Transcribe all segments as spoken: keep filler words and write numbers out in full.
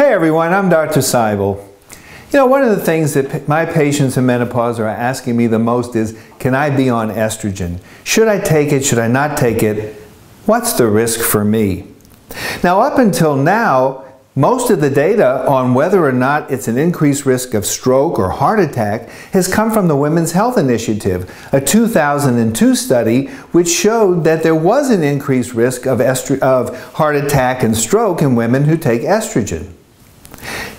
Hey everyone, I'm Doctor Seibel. You know, one of the things that my patients in menopause are asking me the most is, can I be on estrogen? Should I take it? Should I not take it? What's the risk for me? Now, up until now, most of the data on whether or not it's an increased risk of stroke or heart attack has come from the Women's Health Initiative, a two thousand two study which showed that there was an increased risk of, of heart attack and stroke in women who take estrogen.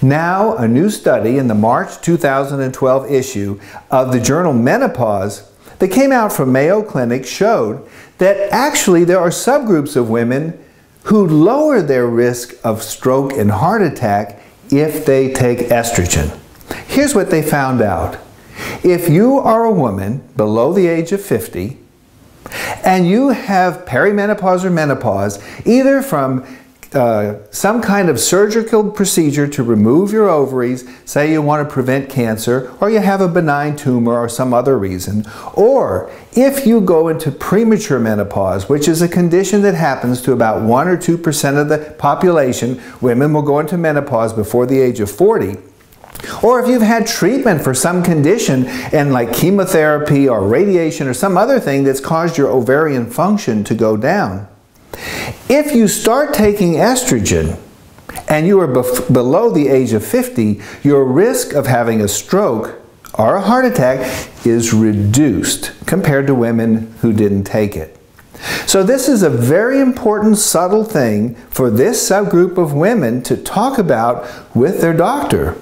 Now, a new study in the March two thousand twelve issue of the journal Menopause that came out from Mayo Clinic showed that actually there are subgroups of women who lower their risk of stroke and heart attack if they take estrogen. Here's what they found out. If you are a woman below the age of fifty and you have perimenopause or menopause, either from Uh, some kind of surgical procedure to remove your ovaries, say you want to prevent cancer, or you have a benign tumor or some other reason, or if you go into premature menopause, which is a condition that happens to about one or two percent of the population, women will go into menopause before the age of forty, or if you've had treatment for some condition and like chemotherapy or radiation or some other thing that's caused your ovarian function to go down. If you start taking estrogen and you are below the age of fifty, your risk of having a stroke or a heart attack is reduced compared to women who didn't take it. So this is a very important, subtle thing for this subgroup of women to talk about with their doctor.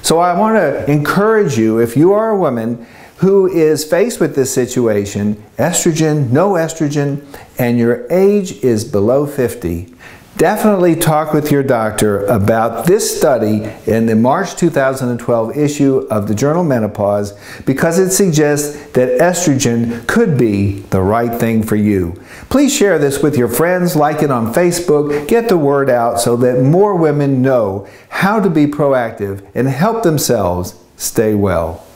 So I want to encourage you, if you are a woman who is faced with this situation, estrogen, no estrogen, and your age is below fifty, definitely talk with your doctor about this study in the March two thousand twelve issue of the journal Menopause, because it suggests that estrogen could be the right thing for you. Please share this with your friends, like it on Facebook, get the word out so that more women know how to be proactive and help themselves stay well.